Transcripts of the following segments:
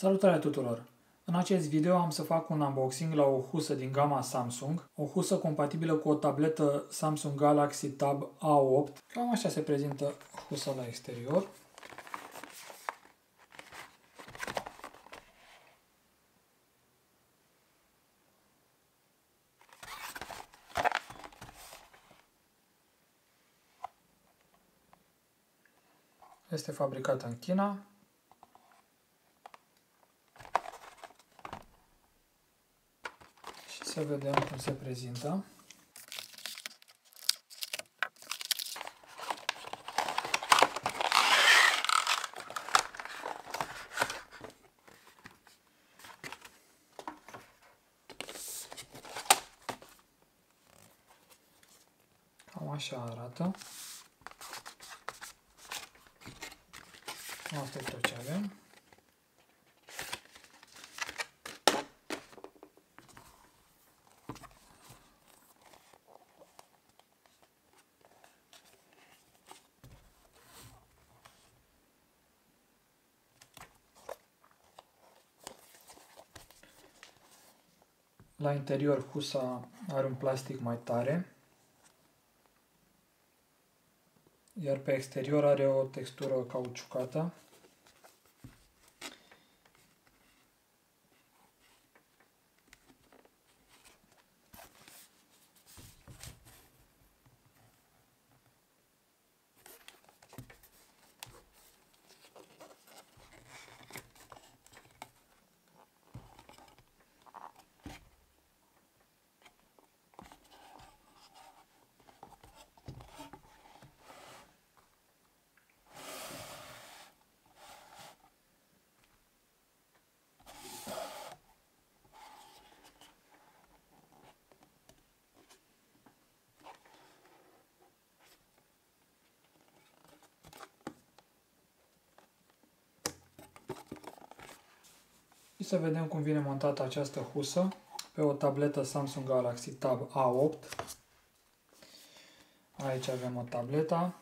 Salutare tuturor! În acest video am să fac un unboxing la o husă din gama Samsung, o husă compatibilă cu o tabletă Samsung Galaxy Tab A8. Cam așa se prezintă husa la exterior. Este fabricată în China. Și să vedem cum se prezintă. Cam așa arată. Asta e tot ce avem. La interior, husa are un plastic mai tare, iar pe exterior are o textură cauciucată. Și să vedem cum vine montată această husă pe o tabletă Samsung Galaxy Tab A8. Aici avem o tabletă.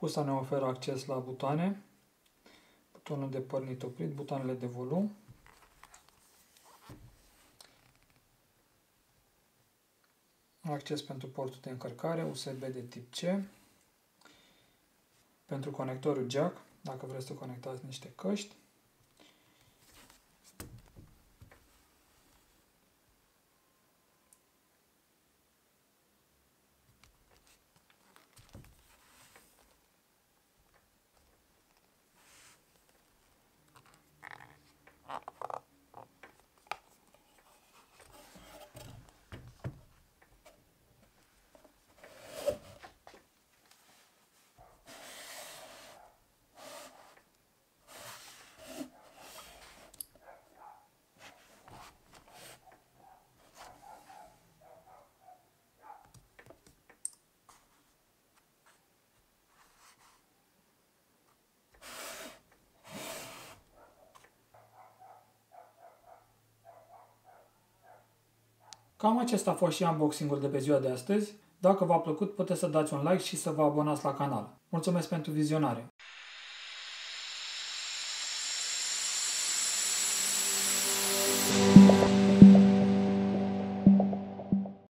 Husa ne oferă acces la butoane, butonul de pornit-oprit, butoanele de volum. Acces pentru portul de încărcare, USB de tip C, pentru conectorul jack, dacă vreți să conectați niște căști. Cam acesta a fost și unboxing-ul de pe ziua de astăzi. Dacă v-a plăcut, puteți să dați un like și să vă abonați la canal. Mulțumesc pentru vizionare!